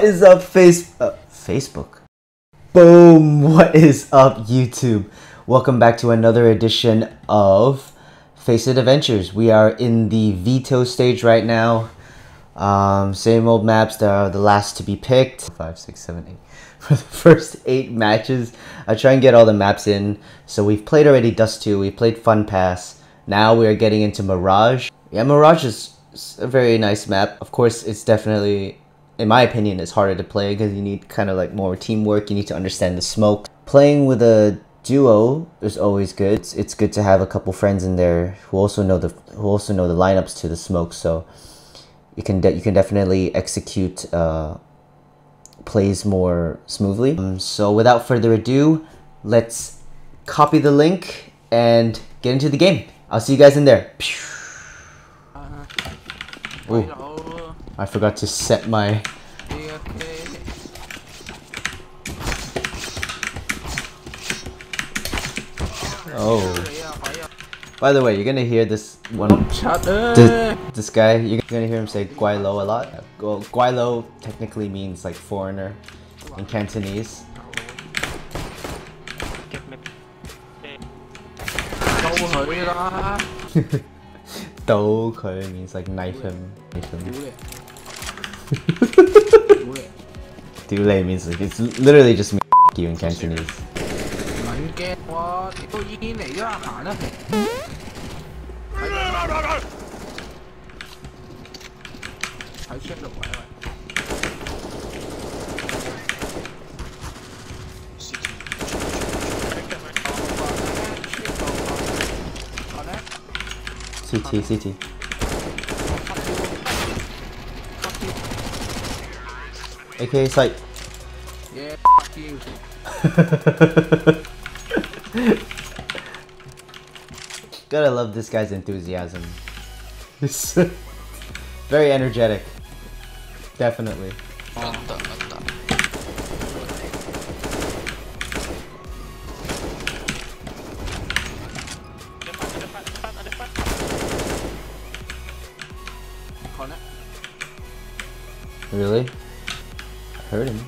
What is up, Facebook? Boom! What is up, YouTube? Welcome back to another edition of Faceit Adventures. We are in the veto stage right now. Same old maps that are the last to be picked. 5, 6, 7, 8. For the first 8 matches, I try and get all the maps in. So we've played already Dust 2, we played Fun Pass. Now we are getting into Mirage. Yeah, Mirage is a very nice map. Of course, it's definitely, in my opinion, it's harder to play because you need kind of like more teamwork. You need to understand the smoke. Playing with a duo is always good. It's good to have a couple friends in there who also know the lineups to the smoke, so you can definitely execute plays more smoothly. So without further ado, let's copy the link and get into the game. I'll see you guys in there. Ooh. I forgot to set my... Oh. By the way, you're gonna hear this one... This guy, you're gonna hear him say Guai Lo a lot. Guai Lo technically means like foreigner in Cantonese. Dou Kui means like knife him. Dule means like, it's literally just me you in Cantonese. CT. AKA sight. Yeah, fuck you. Gotta love this guy's enthusiasm. It's very energetic. Definitely. Really? Heard him.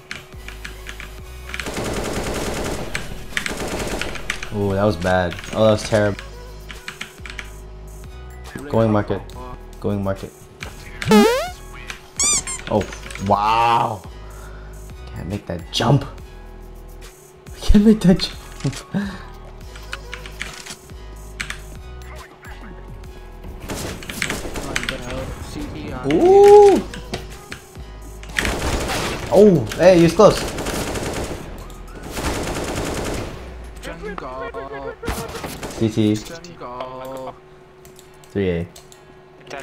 Ooh, that was bad. Oh, that was terrible. Going market. Oh, wow. Can't make that jump. I can't make that jump. Ooh. Oh, hey, he was close. CT. 3A.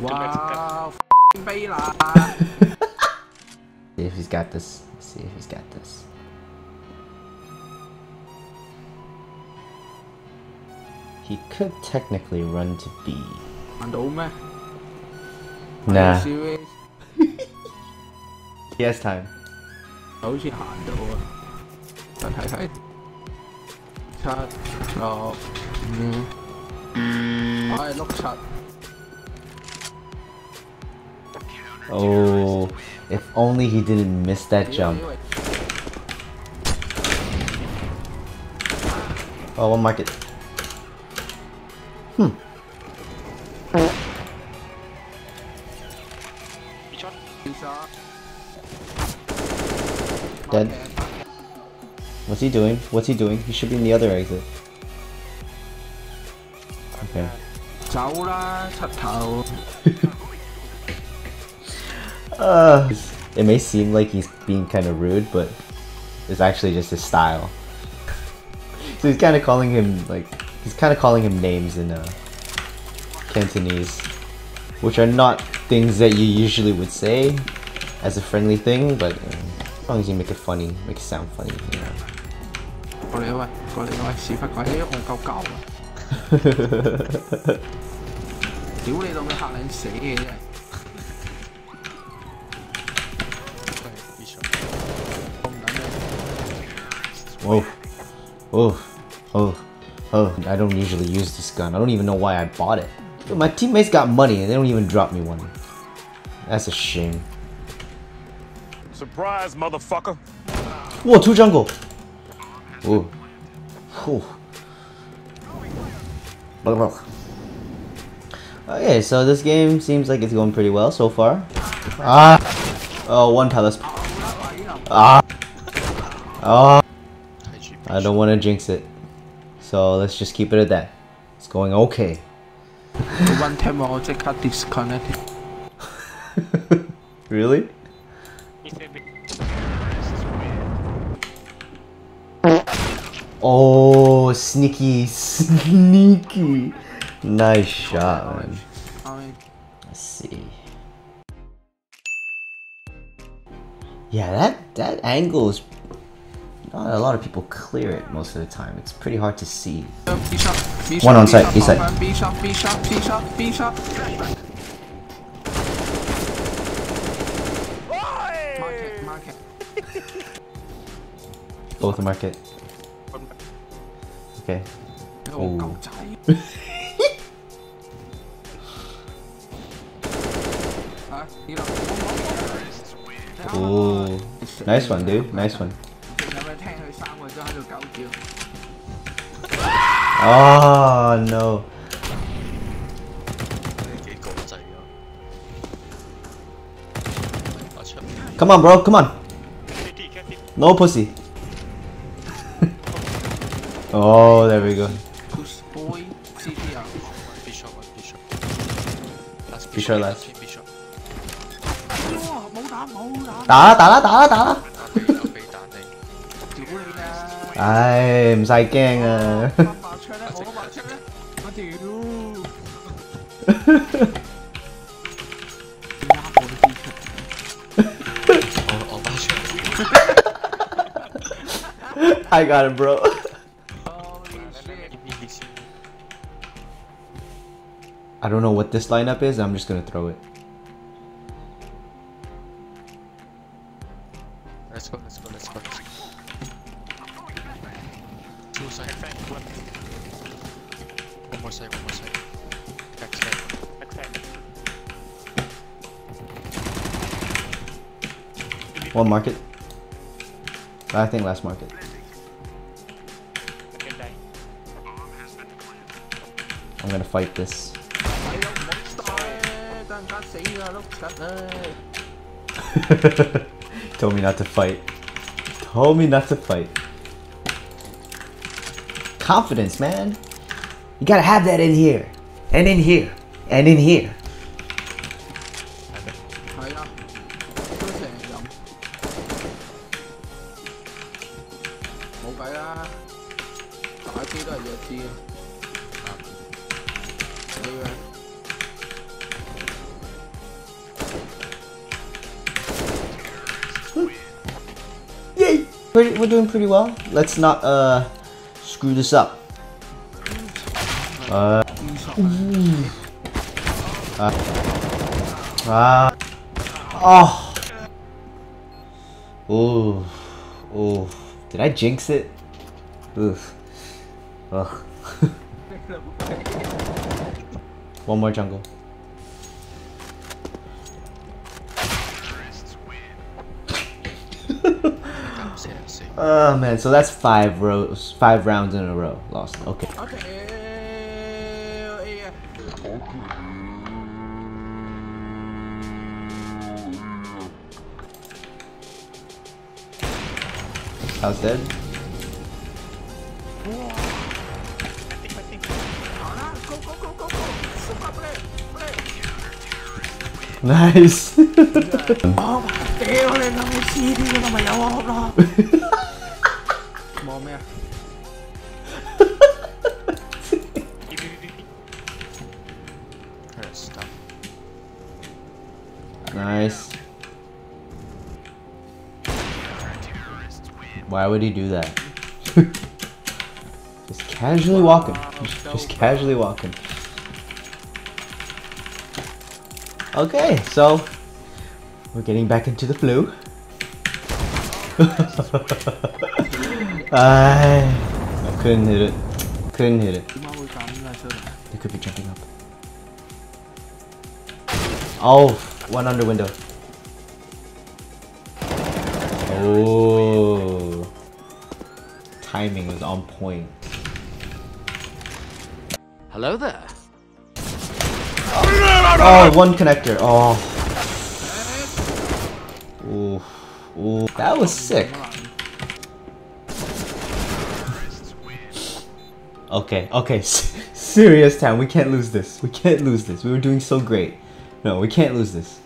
Wow, see if he's got this. He could technically run to B. Nah. He has time. Oh, she hot door. Oh, if only he didn't miss that jump. Oh, one market. Dead. What's he doing? He should be in the other exit. Okay. It may seem like he's being kind of rude, but it's actually just his style. So he's kind of calling him names in Cantonese, which are not things that you usually would say as a friendly thing, but. As long as you make it funny, make it sound funny, you know. Whoa. Oh. I don't usually use this gun. I don't even know why I bought it. Dude, my teammates got money and they don't even drop me one. That's a shame. Surprise, motherfucker. Whoa, 2 jungle. Ooh. Whew. Okay, so this game seems like it's going pretty well so far. Ah! Oh, 1 palace. Ah! Ah! I don't want to jinx it. So let's just keep it at that. It's going okay. One time I just got disconnected. Really? Oh, sneaky, sneaky. Nice shot, man. Let's see. Yeah, that angle is... Not a lot of people clear it most of the time. It's pretty hard to see. One on site, east side. Both are market. Okay. Oh. Oh. Nice one, dude. Nice one. Oh no. Come on, bro, come on. No pussy. Oh, there we go. Bishop last. I'm psyching. I got him, bro. I don't know what this lineup is. I'm just gonna throw it. Let's go. Let's go. Let's go. Let's go. One more side. One more side. Back side. Back side. One market. I think last market. I'm gonna fight this. Told me not to fight. Told me not to fight. Confidence, man. You gotta have that in here. And in here. And in here. Yay! We're doing pretty well. Let's not screw this up. Oh. Ooh. Ooh. Did I jinx it? Oof. Ugh. One more jungle. Oh man, so that's 5 rounds in a row lost. Okay. How's dead? Nice. Oh my damn. Nice. Why would he do that? Just casually walking. Just casually walking. Okay, so we're getting back into the flu. I couldn't hit it. Couldn't hit it. They could be jumping up. Oh, one under window. Oh. Timing was on point. Hello there. Oh, one connector. Oh. Ooh. Ooh. That was sick. Okay, okay. Serious time. We can't lose this. We can't lose this. We were doing so great. No, we can't lose this.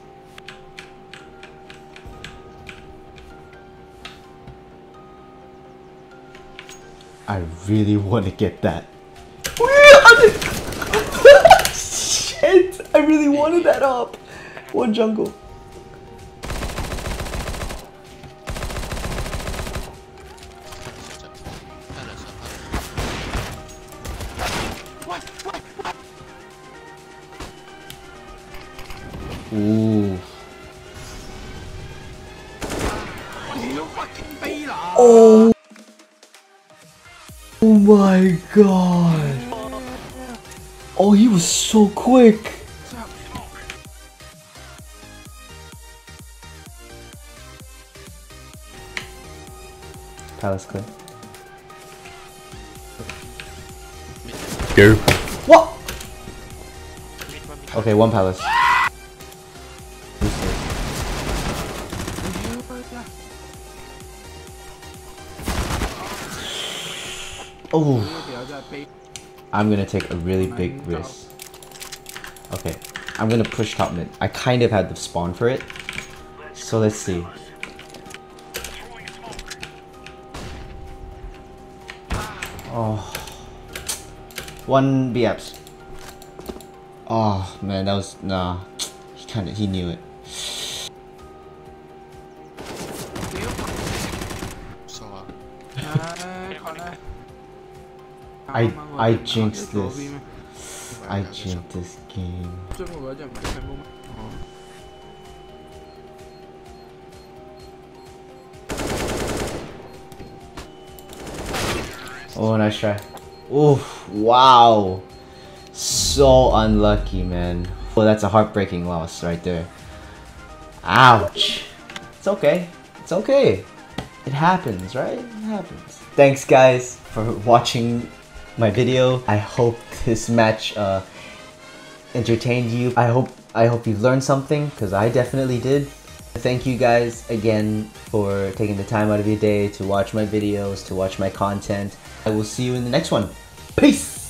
I really want to get that. Shit! I really wanted that up. One jungle. Ooh. Oh. Oh my god. Oh, he was so quick. Palace clear. Go. What? Okay, one palace. Oh, I'm gonna take a really big risk. Okay, I'm gonna push top mid. I kind of had the spawn for it, so let's see. Oh, one B apps. Oh man, that was nah. He knew it. I jinxed this. I jinxed this game. Oh, nice try. Oof, wow. So unlucky, man. Well, that's a heartbreaking loss right there. Ouch. It's okay. It's okay. It happens, right? It happens. Thanks, guys, for watching my video. I hope this match entertained you. I hope you learned something, because I definitely did. Thank you guys again for taking the time out of your day to watch my videos, to watch my content. I will see you in the next one. Peace!